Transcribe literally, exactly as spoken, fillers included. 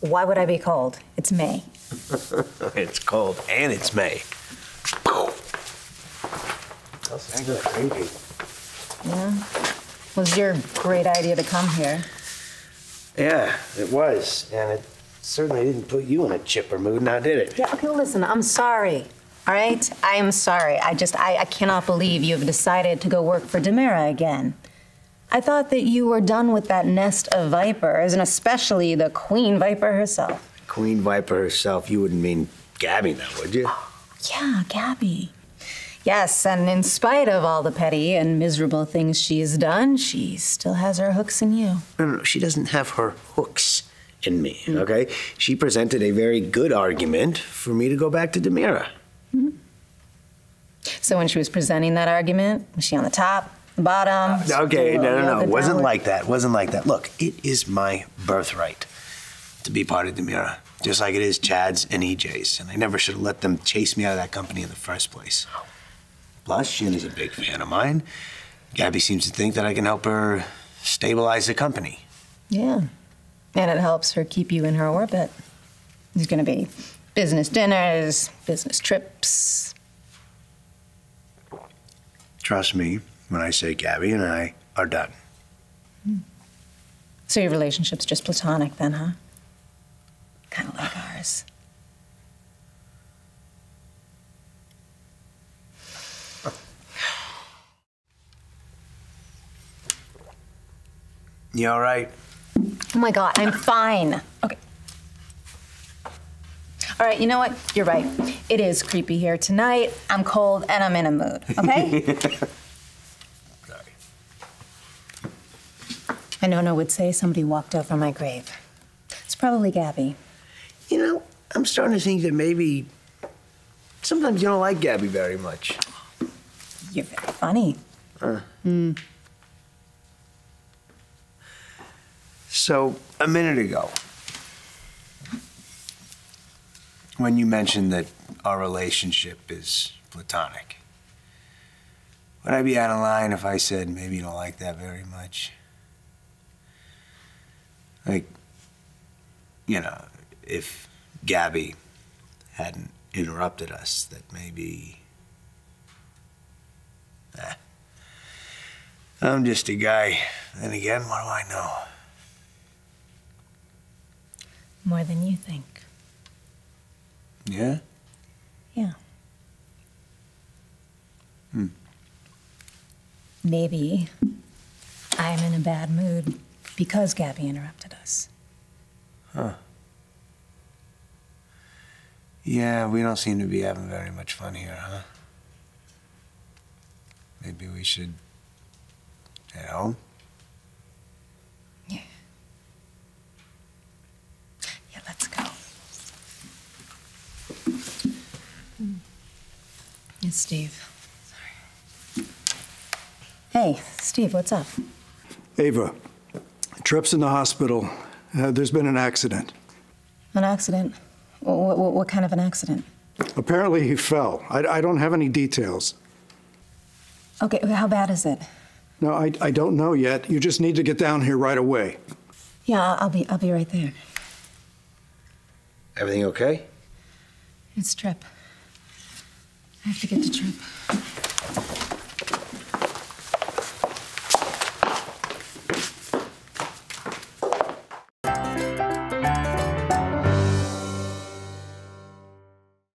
Why would I be cold? It's May. It's cold and it's May. That's crazy. Yeah. Was your great idea to come here? Yeah, it was. And it certainly didn't put you in a chipper mood, now did it? Yeah, okay, listen, I'm sorry. All right? I am sorry. I just, I, I cannot believe you have decided to go work for DiMera again. I thought that you were done with that nest of vipers, and especially the Queen Viper herself. Queen Viper herself? You wouldn't mean Gabi now, would you? Oh, yeah, Gabi. Yes, and in spite of all the petty and miserable things she's done, she still has her hooks in you. No, no, no, she doesn't have her hooks in me, mm. okay? She presented a very good argument for me to go back to DiMera. Mm-hmm. So when she was presenting that argument, was she on the top? Bottom. Uh, okay, no, no, no. It wasn't like that. Wasn't like that. Look, it is my birthright to be part of DiMera, just like it is Chad's and E J's. And I never should have let them chase me out of that company in the first place. Plus, Shin is a big fan of mine. Gabi seems to think that I can help her stabilize the company. Yeah. And it helps her keep you in her orbit. There's going to be business dinners, business trips. Trust me. When I say Gabi and I are done. So your relationship's just platonic then, huh? Kind of like ours. You all right? Oh my God, I'm fine. Okay. All right, you know what? You're right. It is creepy here tonight. I'm cold and I'm in a mood, okay? And Nona would say somebody walked over my grave. It's probably Gabi. You know, I'm starting to think that maybe sometimes you don't like Gabi very much. You're very funny. Uh. Mm. So, a minute ago, when you mentioned that our relationship is platonic, would I be out of line if I said maybe you don't like that very much? Like, you know, if Gabi hadn't interrupted us, that maybe, eh, I'm just a guy. And again, what do I know? More than you think. Yeah? Yeah. Hmm. Maybe I'm in a bad mood. Because Gabi interrupted us. Huh. Yeah, we don't seem to be having very much fun here, huh? Maybe we should head home? Yeah. Yeah, let's go. Mm. It's Steve. Sorry. Hey, Steve, what's up? Ava. Tripp's in the hospital. Uh, there's been an accident. An accident? What, what, what kind of an accident? Apparently he fell. I, I don't have any details. Okay, how bad is it? No, I, I don't know yet. You just need to get down here right away. Yeah, I'll be, I'll be right there. Everything okay? It's Tripp. I have to get to Tripp.